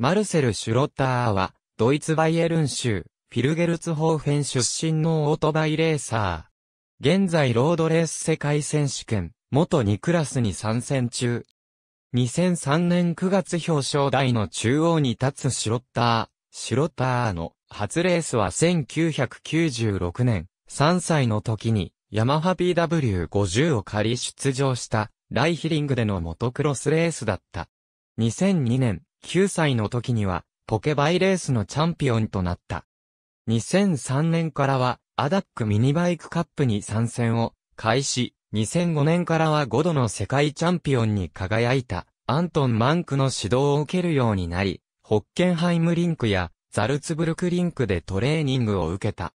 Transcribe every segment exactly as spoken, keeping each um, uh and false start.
マルセル・シュロッターは、ドイツバイエルン州、フィルゲルツホーフェン出身のオートバイレーサー。現在ロードレース世界選手権、モトツークラスに参戦中。にせんさんねんくがつ表彰台の中央に立つシュロッター。シュロッターの初レースはせんきゅうひゃくきゅうじゅうろくねん、さんさいの時に、ヤマハ ピーダブリューごじゅう を借り出場した、ライヒリングでのモトクロスレースだった。にせんにねん、きゅうさいの時には、ポケバイレースのチャンピオンとなった。にせんさんねんからは、アダック ミニバイクカップに参戦を開始、にせんごねんからはごどの世界チャンピオンに輝いた、アントン・マンクの指導を受けるようになり、ホッケンハイムリンクやザルツブルクリンクでトレーニングを受けた。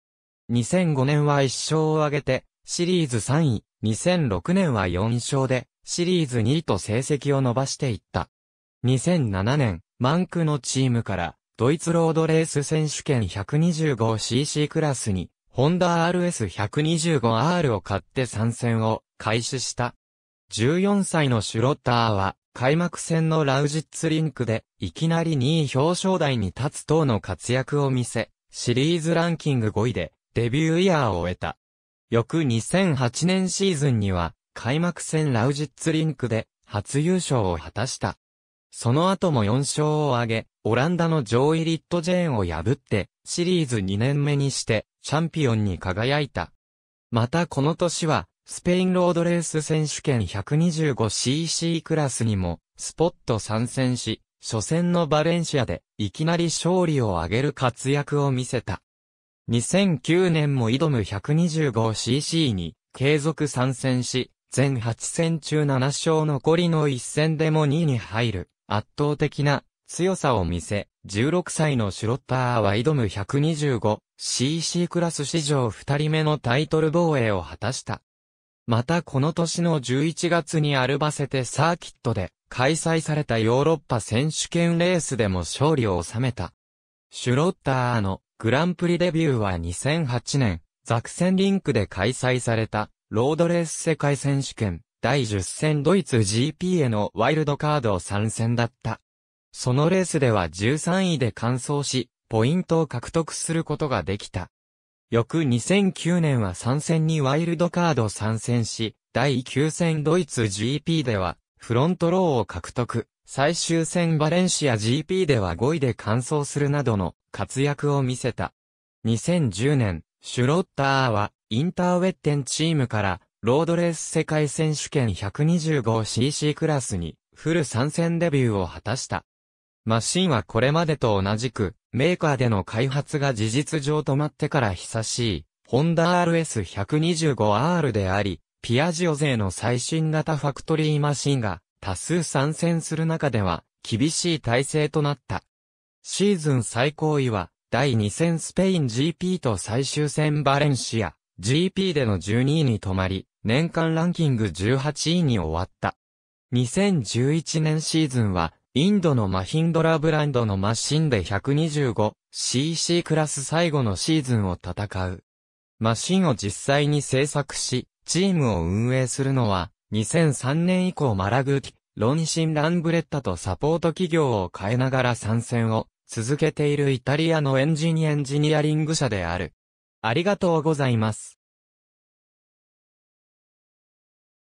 にせんごねんはいっ勝を挙げて、シリーズさんい、にせんろくねんはよん勝で、シリーズにいと成績を伸ばしていった。にせんななねん、マンクのチームから、ドイツロードレース選手権 ひゃくにじゅうごシーシー クラスに、ホンダ アールエスひゃくにじゅうごアール を買って参戦を開始した。じゅうよんさいのシュロッターは、開幕戦のラウジッツリンクで、いきなりにい表彰台に立つ等の活躍を見せ、シリーズランキングごいで、デビューイヤーを終えた。翌にせんはちねんシーズンには、開幕戦ラウジッツリンクで、初優勝を果たした。その後もよん勝を挙げ、オランダのジョーイ・リットジェーンを破って、シリーズにねんめにして、チャンピオンに輝いた。またこの年は、スペインロードレース選手権 ひゃくにじゅうごシーシー クラスにもスポット参戦し、初戦のバレンシアでいきなり勝利を挙げる活躍を見せた。にせんきゅうねんも挑む ひゃくにじゅうごシーシー に継続参戦し、全はち戦中なな勝残りのいち戦でもにいに入る圧倒的な強さを見せ、じゅうろくさいのシュロッターは挑む ひゃくにじゅうごシーシー クラス史上ふたりめのタイトル防衛を果たした。またこの年のじゅういちがつにアルバセテサーキットで開催されたヨーロッパ選手権レースでも勝利を収めた。シュロッターのグランプリデビューはにせんはちねん、ザクセンリンクで開催されたロードレース世界選手権だいじゅっ戦ドイツ ジーピー へのワイルドカードさん戦だった。そのレースではじゅうさんいで完走し、ポイントを獲得することができた。翌にせんきゅうねんはさん戦にワイルドカード参戦し、だいきゅう戦ドイツ ジーピー ではフロントローを獲得、最終戦バレンシア ジーピー ではごいで完走するなどの活躍を見せた。にせんじゅうねん、シュロッターはインターウェッテンチームからロードレース世界選手権 ひゃくにじゅうごシーシー クラスにフル参戦デビューを果たした。マシンはこれまでと同じく、メーカーでの開発が事実上止まってから久しい、ホンダ アールエスひゃくにじゅうごアール であり、ピアジオ勢の最新型ファクトリーマシンが多数参戦する中では、厳しい体制となった。シーズン最高位は、だいに戦スペイン ジーピー と最終戦バレンシア、ジーピー でのじゅうにいに止まり、年間ランキングじゅうはちいに終わった。にせんじゅういちねんシーズンは、インドのマヒンドラブランドのマシンで ひゃくにじゅうごシーシー クラス最後のシーズンを戦う。マシンを実際に製作し、チームを運営するのは、にせんさんねん以降マラグーティ、ロンシンランブレッタとサポート企業を変えながら参戦を続けているイタリアのエンジニエンジニアリング社である。ありがとうございます。